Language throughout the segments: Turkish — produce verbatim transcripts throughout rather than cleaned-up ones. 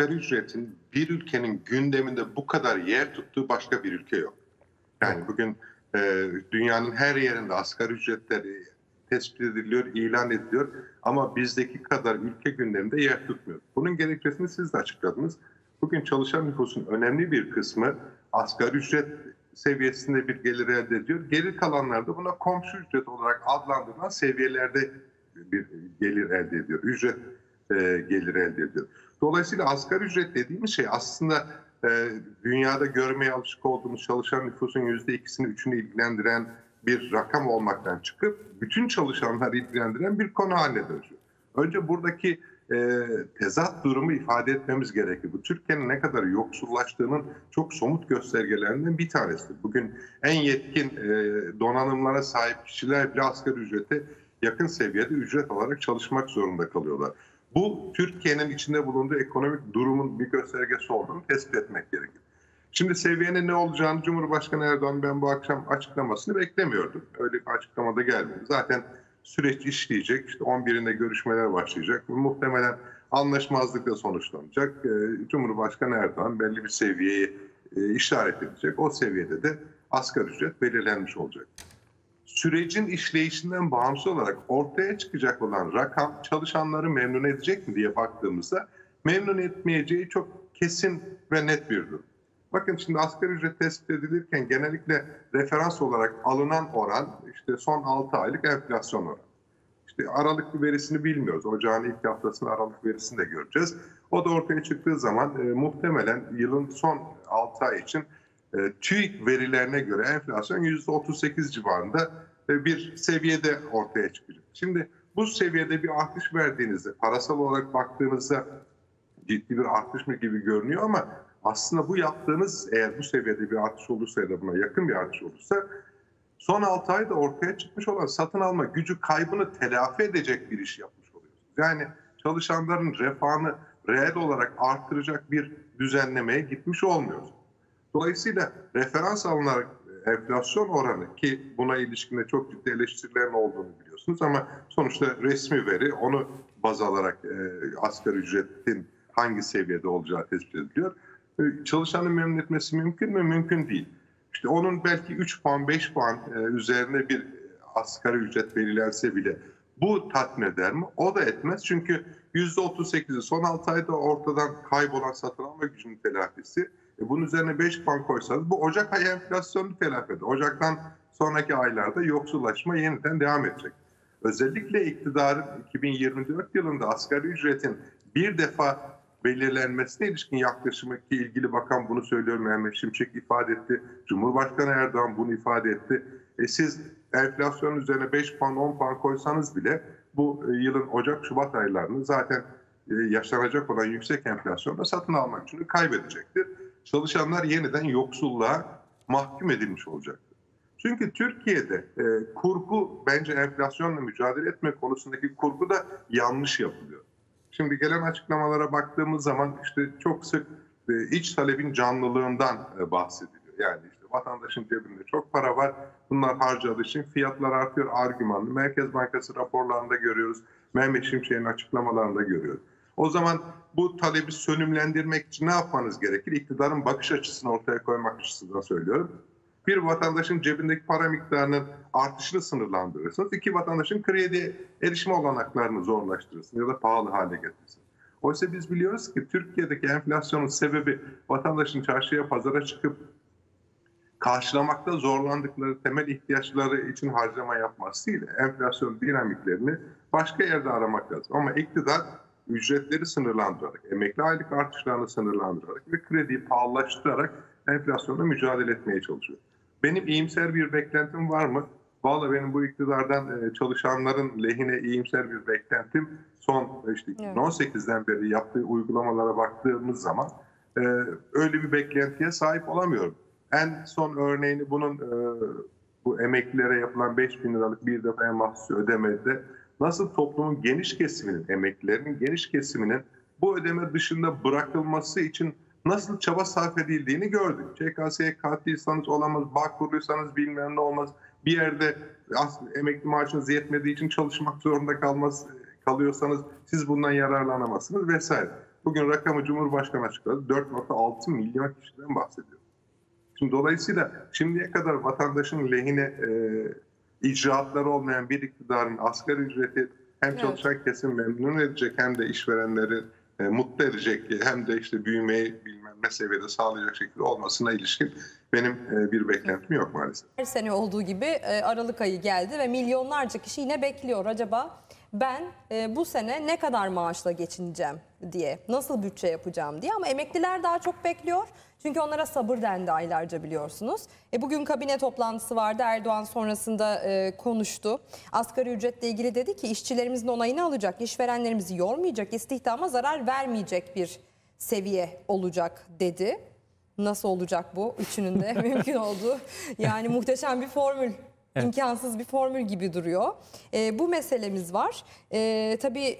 asgari ücretin bir ülkenin gündeminde bu kadar yer tuttuğu başka bir ülke yok. Yani bugün e, dünyanın her yerinde asgari ücretleri tespit ediliyor, ilan ediliyor ama bizdeki kadar ülke gündeminde yer tutmuyor. Bunun gerekçesini siz de açıkladınız. Bugün çalışan nüfusun önemli bir kısmı asgari ücret seviyesinde bir gelir elde ediyor. Geri kalanlar da buna komşu ücret olarak adlandırılan seviyelerde bir gelir elde ediyor. Ücret e, geliri elde ediyor. Dolayısıyla asgari ücret dediğimiz şey aslında e, dünyada görmeye alışık olduğumuz çalışan nüfusun yüzde ikisini, üçünü ilgilendiren bir rakam olmaktan çıkıp bütün çalışanları ilgilendiren bir konu haline dönüşüyor. Önce buradaki e, tezat durumu ifade etmemiz gerekir. Bu Türkiye'nin ne kadar yoksullaştığının çok somut göstergelerinden bir tanesidir. Bugün en yetkin e, donanımlara sahip kişiler bile asgari ücrete yakın seviyede ücret olarak çalışmak zorunda kalıyorlar. Bu Türkiye'nin içinde bulunduğu ekonomik durumun bir göstergesi olduğunu tespit etmek gerekir. Şimdi seviyenin ne olacağını Cumhurbaşkanı Erdoğan ben bu akşam açıklamasını beklemiyordum. Öyle bir açıklamada gelmedi. Zaten süreç işleyecek. İşte on birinde görüşmeler başlayacak. Muhtemelen anlaşmazlıkla sonuçlanacak. Cumhurbaşkanı Erdoğan belli bir seviyeyi işaret edecek. O seviyede de asgari ücret belirlenmiş olacak. Sürecin işleyişinden bağımsız olarak ortaya çıkacak olan rakam çalışanları memnun edecek mi diye baktığımızda memnun etmeyeceği çok kesin ve net bir durum. Bakın şimdi asgari ücret tespit edilirken genellikle referans olarak alınan oran işte son altı aylık enflasyon oranı. İşte Aralık verisini bilmiyoruz. Ocağın ilk haftasının Aralık verisini de göreceğiz. O da ortaya çıktığı zaman e, muhtemelen yılın son altı ay için e, TÜİK verilerine göre enflasyon yüzde otuz sekiz civarında e, bir seviyede ortaya çıkacak. Şimdi bu seviyede bir artış verdiğinizde, parasal olarak baktığınızda ciddi bir artış mı gibi görünüyor ama aslında bu yaptığınız eğer bu seviyede bir artış olursa ya da buna yakın bir artış olursa son altı ayda ortaya çıkmış olan satın alma gücü kaybını telafi edecek bir iş yapmış oluyorsunuz. Yani çalışanların refahını reel olarak artıracak bir düzenlemeye gitmiş olmuyoruz. Dolayısıyla referans alınarak enflasyon oranı ki buna ilişkin de çok ciddi eleştirilerin olduğunu biliyorsunuz ama sonuçta resmi veri onu baz alarak e, asgari ücretin hangi seviyede olacağı tespit ediliyor. Çalışanı memnun etmesi mümkün mü? Mümkün değil. İşte onun belki üç puan, beş puan üzerine bir asgari ücret belirlense bile bu tatmin eder mi? O da etmez. Çünkü yüzde otuz sekizi son altı ayda ortadan kaybolan satın alma gücünün telafisi. Bunun üzerine beş puan koysanız bu Ocak ayı enflasyonunu telafi eder. Ocaktan sonraki aylarda yoksullaşma yeniden devam edecek. Özellikle iktidarın iki bin yirmi dört yılında asgari ücretin bir defa belirlenmesine ilişkin yaklaşımı ki ilgili bakan bunu söylüyor, Mehmet Şimşek ifade etti. Cumhurbaşkanı Erdoğan bunu ifade etti. E siz enflasyonun üzerine beş puan on puan koysanız bile bu yılın Ocak-Şubat aylarını zaten yaşanacak olan yüksek enflasyonda satın almak için kaybedecektir. Çalışanlar yeniden yoksulluğa mahkum edilmiş olacaktır. Çünkü Türkiye'de e, kurgu bence enflasyonla mücadele etme konusundaki kurgu da yanlış yapılıyor. Şimdi gelen açıklamalara baktığımız zaman işte çok sık iç talebin canlılığından bahsediliyor. Yani işte vatandaşın cebinde çok para var, bunlar harcadığı için fiyatlar artıyor argümanlı. Merkez Bankası raporlarında görüyoruz, Mehmet Şimşek'in açıklamalarında görüyoruz. O zaman bu talebi sönümlendirmek için ne yapmanız gerekir? İktidarın bakış açısını ortaya koymak açısından söylüyorum. Bir, vatandaşın cebindeki para miktarının artışını sınırlandırırsınız. İki, vatandaşın kredi erişme olanaklarını zorlaştırırsınız ya da pahalı hale getirirsiniz. Oysa biz biliyoruz ki Türkiye'deki enflasyonun sebebi vatandaşın çarşıya, pazara çıkıp karşılamakta zorlandıkları temel ihtiyaçları için harcama yapması ile enflasyon dinamiklerini başka yerde aramak lazım. Ama iktidar ücretleri sınırlandırarak, emekli aylık artışlarını sınırlandırarak ve krediyi pahalılaştırarak enflasyonla mücadele etmeye çalışıyor. Benim iyimser bir beklentim var mı? Vallahi benim bu iktidardan çalışanların lehine iyimser bir beklentim son işte iki bin on sekizden beri yaptığı uygulamalara baktığımız zaman öyle bir beklentiye sahip olamıyorum. En son örneğini bunun bu emeklilere yapılan beş bin liralık bir defa en mahsus ödemede nasıl toplumun geniş kesiminin, emeklilerinin geniş kesiminin bu ödeme dışında bırakılması için nasıl çaba sarf edildiğini gördük. C K S'ye katlıysanız olamaz, bağ kuruluysanız bilmem ne olmaz. Bir yerde emekli maaşınız yetmediği için çalışmak zorunda kalmaz, kalıyorsanız siz bundan yararlanamazsınız vesaire. Bugün rakamı Cumhurbaşkanı açıkladı. dört nokta altı milyon kişiden bahsediyor. Şimdi dolayısıyla şimdiye kadar vatandaşın lehine e, icraatları olmayan bir iktidarın asgari ücreti hem evet. çalışan kesim memnun edecek hem de işverenleri e, mutlu edecek hem de işte büyümeyi bilmem ne seviyede sağlayacak şekilde olmasına ilişkin benim e, bir beklentim yok maalesef. Her sene olduğu gibi e, Aralık ayı geldi ve milyonlarca kişi yine bekliyor. Acaba ben e, bu sene ne kadar maaşla geçineceğim diye, nasıl bütçe yapacağım diye, ama emekliler daha çok bekliyor. Çünkü onlara sabır dendi aylarca, biliyorsunuz. E, bugün kabine toplantısı vardı. Erdoğan sonrasında e, konuştu. Asgari ücretle ilgili dedi ki işçilerimizin onayını alacak, işverenlerimizi yormayacak, istihdama zarar vermeyecek bir seviye olacak dedi. Nasıl olacak bu? Üçünün de mümkün oldu. Yani muhteşem bir formül. Evet. İmkansız bir formül gibi duruyor. E, bu meselemiz var. E, tabii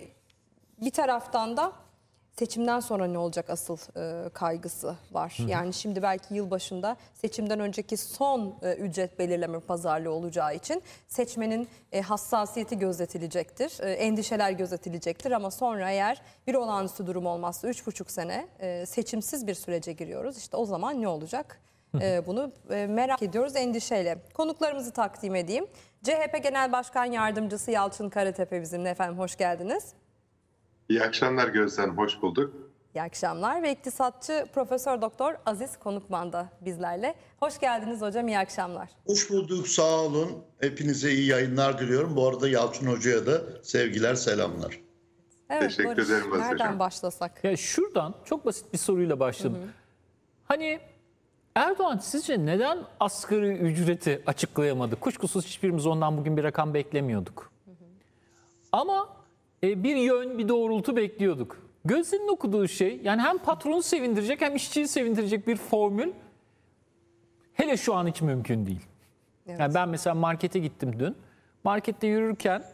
bir taraftan da seçimden sonra ne olacak asıl e, kaygısı var. Hı. Yani şimdi belki yılbaşında seçimden önceki son e, ücret belirleme pazarlığı olacağı için seçmenin e, hassasiyeti gözletilecektir. E, endişeler gözletilecektir ama sonra eğer bir olağanüstü durum olmazsa üç buçuk sene e, seçimsiz bir sürece giriyoruz. İşte o zaman ne olacak? Bunu merak ediyoruz endişeyle. Konuklarımızı takdim edeyim. C H P Genel Başkan Yardımcısı Yalçın Karatepe bizimle. Efendim hoş geldiniz. İyi akşamlar Gözde Hanım, hoş bulduk. İyi akşamlar. Ve iktisatçı Profesör Doktor Aziz Konukman da bizlerle. Hoş geldiniz hocam, iyi akşamlar. Hoş bulduk, sağ olun. Hepinize iyi yayınlar diliyorum. Bu arada Yalçın Hoca'ya da sevgiler, selamlar. Evet, teşekkür Barış, ederim. Nereden hocam başlasak? Ya şuradan çok basit bir soruyla başladım. Hı hı. Hani Erdoğan sizce neden asgari ücreti açıklayamadı? Kuşkusuz hiçbirimiz ondan bugün bir rakam beklemiyorduk. Hı hı. Ama e, bir yön, bir doğrultu bekliyorduk. Gözünün okuduğu şey, yani hem patronu sevindirecek hem işçiyi sevindirecek bir formül hele şu an hiç mümkün değil. Evet. Yani ben mesela markete gittim dün. Markette yürürken,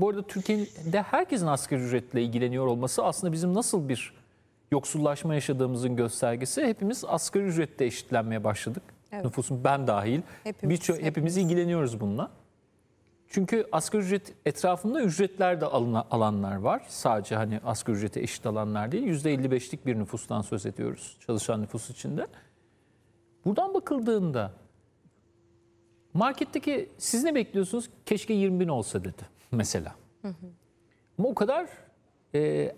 bu arada Türkiye'de herkesin asgari ücretle ilgileniyor olması aslında bizim nasıl bir yoksullaşma yaşadığımızın göstergesi. Hepimiz asgari ücrette eşitlenmeye başladık. Evet. Nüfusun ben dahil. Hepimiz, hepimiz, hepimiz ilgileniyoruz bununla. Çünkü asgari ücret etrafında ücretler de alına, alanlar var. Sadece hani asgari ücrete eşit alanlar değil. yüzde elli beşlik bir nüfustan söz ediyoruz. Çalışan nüfus içinde. Buradan bakıldığında marketteki siz ne bekliyorsunuz? Keşke yirmi bin olsa dedi mesela. Hı hı. Ama o kadar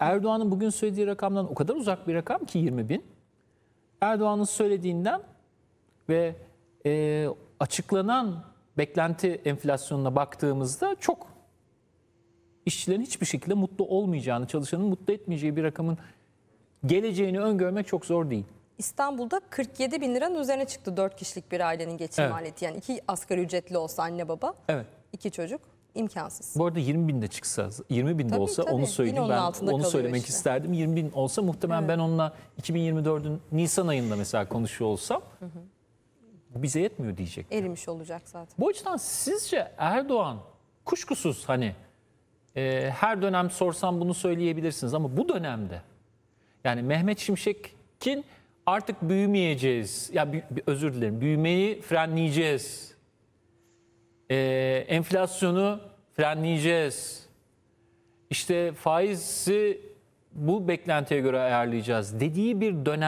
Erdoğan'ın bugün söylediği rakamdan o kadar uzak bir rakam ki yirmi bin. Erdoğan'ın söylediğinden ve e, açıklanan beklenti enflasyonuna baktığımızda çok işçilerin hiçbir şekilde mutlu olmayacağını, çalışanın mutlu etmeyeceği bir rakamın geleceğini öngörmek çok zor değil. İstanbul'da kırk yedi bin liranın üzerine çıktı dört kişilik bir ailenin geçim evet. maliyeti. Yani iki asgari ücretli olsa anne baba, evet. iki çocuk. İmkansız. Bu arada yirmi bin de çıksa, yirmi bin de olsa tabii, onu söyleyeyim ben. Onu söylemek işte. isterdim. yirmi bin olsa muhtemelen evet. ben onunla iki bin yirmi dördün Nisan ayında mesela konuşuyor olsam hı hı. bu bize yetmiyor diyecek. Erimiş olacak zaten. Bu açıdan sizce Erdoğan kuşkusuz hani e, her dönem sorsam bunu söyleyebilirsiniz ama bu dönemde yani Mehmet Şimşek'in artık büyümeyeceğiz ya yani, özür dilerim büyümeyi frenleyeceğiz. Ee, enflasyonu frenleyeceğiz, işte faizi bu beklentiye göre ayarlayacağız dediği bir dönemde